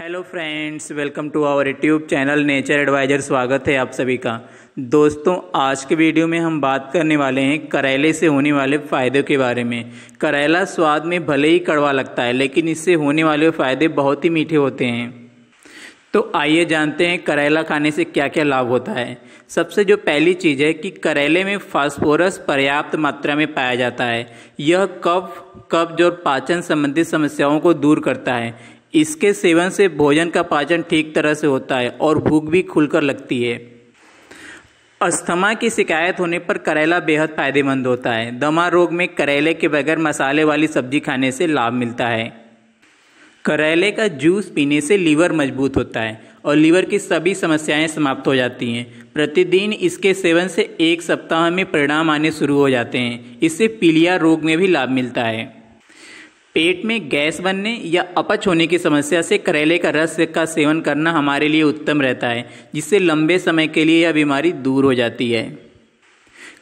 Hello friends, welcome to our YouTube channel nature adviser. स्वागत है आप सभी का। दोस्तों, आज के वीडियो में हम बात करने वाले हैं करेले से होने वाले फ़ायदों के बारे में। करेला स्वाद में भले ही कड़वा लगता है, लेकिन इससे होने वाले फ़ायदे बहुत ही मीठे होते हैं। तो आइए जानते हैं करेला खाने से क्या क्या लाभ होता है। सबसे जो पहली चीज़ है कि करेले में फास्फोरस पर्याप्त मात्रा में पाया जाता है। यह कब्ज और पाचन संबंधी समस्याओं को दूर करता है। इसके सेवन से भोजन का पाचन ठीक तरह से होता है और भूख भी खुलकर लगती है। अस्थमा की शिकायत होने पर करेला बेहद फायदेमंद होता है। दमा रोग में करेले के बगैर मसाले वाली सब्जी खाने से लाभ मिलता है। करेले का जूस पीने से लीवर मजबूत होता है और लीवर की सभी समस्याएं समाप्त हो जाती हैं। प्रतिदिन इसके सेवन से एक सप्ताह में परिणाम आने शुरू हो जाते हैं। इससे पीलिया रोग में भी लाभ मिलता है। पेट में गैस बनने या अपच होने की समस्या से करेले का रस का सेवन करना हमारे लिए उत्तम रहता है, जिससे लंबे समय के लिए यह बीमारी दूर हो जाती है।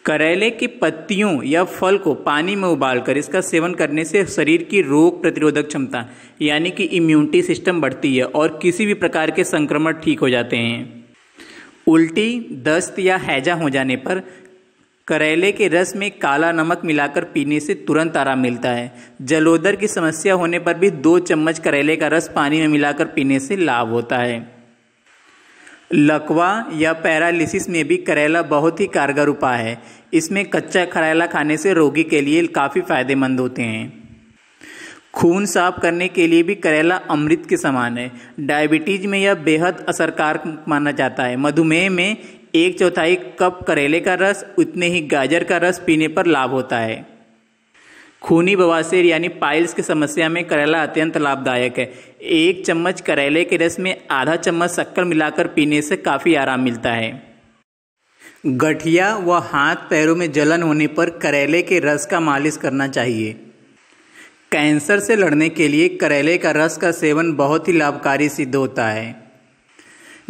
करेले की पत्तियों या फल को पानी में उबालकर इसका सेवन करने से शरीर की रोग प्रतिरोधक क्षमता यानी कि इम्यूनिटी सिस्टम बढ़ती है और किसी भी प्रकार के संक्रमण ठीक हो जाते हैं। उल्टी, दस्त या हैजा हो जाने पर करेले के रस में काला नमक मिलाकर पीने से तुरंत आराम मिलता है। जलोदर की समस्या होने पर भी 2 चम्मच करेले का रस पानी में मिलाकर पीने से लाभ होता है। लकवा या पैरालिसिस में भी करेला बहुत ही कारगर उपाय है। इसमें कच्चा करेला खाने से रोगी के लिए काफ़ी फायदेमंद होते हैं। खून साफ करने के लिए भी करेला अमृत के समान है। डायबिटीज में यह बेहद असरकारक माना जाता है। मधुमेह में 1/4 कप करेले का रस, उतने ही गाजर का रस पीने पर लाभ होता है। खूनी बवासीर यानी पाइल्स की समस्या में करेला अत्यंत लाभदायक है। 1 चम्मच करेले के रस में ½ चम्मच शक्कर मिलाकर पीने से काफ़ी आराम मिलता है। गठिया व हाथ पैरों में जलन होने पर करेले के रस का मालिश करना चाहिए। कैंसर से लड़ने के लिए करेले का रस का सेवन बहुत ही लाभकारी सिद्ध होता है।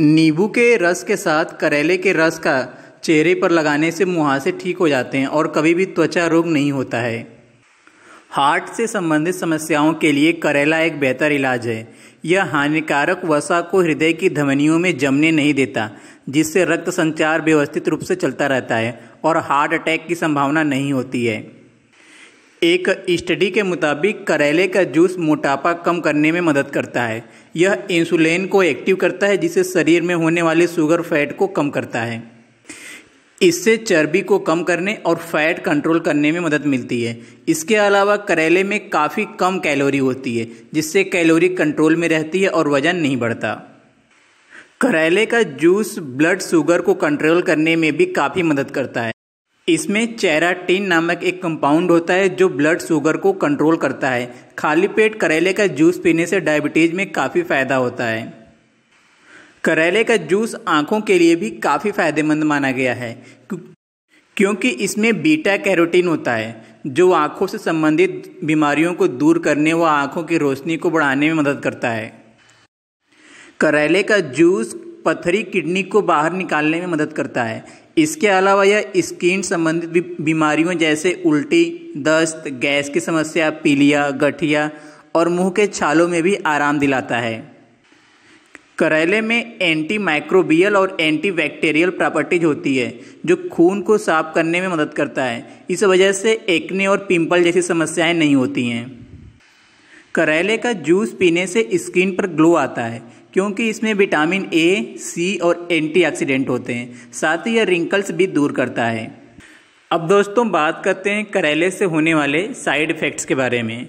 नींबू के रस के साथ करेले के रस का चेहरे पर लगाने से मुहासे ठीक हो जाते हैं और कभी भी त्वचा रोग नहीं होता है। हार्ट से संबंधित समस्याओं के लिए करेला एक बेहतर इलाज है। यह हानिकारक वसा को हृदय की धमनियों में जमने नहीं देता, जिससे रक्त संचार व्यवस्थित रूप से चलता रहता है और हार्ट अटैक की संभावना नहीं होती है। एक स्टडी के मुताबिक करेले का जूस मोटापा कम करने में मदद करता है। यह इंसुलिन को एक्टिव करता है, जिससे शरीर में होने वाले शुगर फैट को कम करता है। इससे चर्बी को कम करने और फैट कंट्रोल करने में मदद मिलती है। इसके अलावा करेले में काफ़ी कम कैलोरी होती है, जिससे कैलोरी कंट्रोल में रहती है और वजन नहीं बढ़ता। करेले का जूस ब्लड शुगर को कंट्रोल करने में भी काफ़ी मदद करता है। इसमें चेराटिन नामक एक कंपाउंड होता है जो ब्लड शुगर को कंट्रोल करता है। खाली पेट करेले का जूस पीने से डायबिटीज़ में काफ़ी फ़ायदा होता है। करेले का जूस आँखों के लिए भी काफ़ी फायदेमंद माना गया है, क्योंकि इसमें बीटा कैरोटीन होता है जो आँखों से संबंधित बीमारियों को दूर करने व आँखों की रोशनी को बढ़ाने में मदद करता है। करेले का जूस पत्थरी किडनी को बाहर निकालने में मदद करता है। इसके अलावा यह स्किन संबंधित बीमारियों जैसे उल्टी, दस्त, गैस की समस्या, पीलिया, गठिया और मुंह के छालों में भी आराम दिलाता है। करेले में एंटी माइक्रोबियल और एंटी बैक्टीरियल प्रॉपर्टीज होती है जो खून को साफ करने में मदद करता है। इस वजह से एक्ने और पिंपल जैसी समस्याएं नहीं होती हैं। करेले का जूस पीने से स्किन पर ग्लो आता है, क्योंकि इसमें विटामिन ए, सी और एंटीऑक्सीडेंट होते हैं। साथ ही यह रिंकल्स भी दूर करता है। अब दोस्तों, बात करते हैं करेले से होने वाले साइड इफ़ेक्ट्स के बारे में।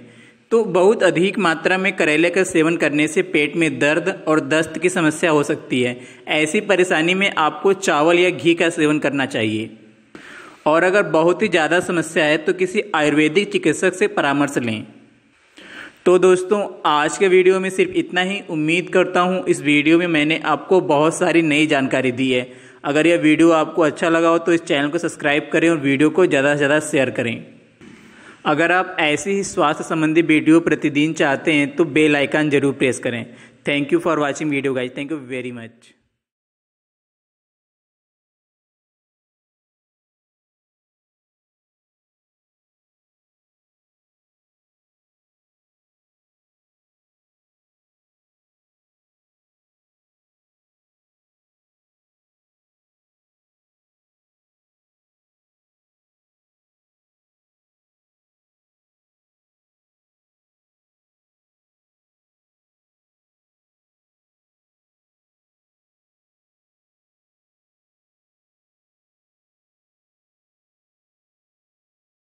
तो बहुत अधिक मात्रा में करेले का सेवन करने से पेट में दर्द और दस्त की समस्या हो सकती है। ऐसी परेशानी में आपको चावल या घी का सेवन करना चाहिए, और अगर बहुत ही ज़्यादा समस्या है तो किसी आयुर्वेदिक चिकित्सक से परामर्श लें। तो दोस्तों, आज के वीडियो में सिर्फ इतना ही। उम्मीद करता हूँ इस वीडियो में मैंने आपको बहुत सारी नई जानकारी दी है। अगर यह वीडियो आपको अच्छा लगा हो तो इस चैनल को सब्सक्राइब करें और वीडियो को ज़्यादा से ज़्यादा शेयर करें। अगर आप ऐसी ही स्वास्थ्य संबंधी वीडियो प्रतिदिन चाहते हैं तो बेल आइकन जरूर प्रेस करें। Thank you for watching video guys. Thank you very much.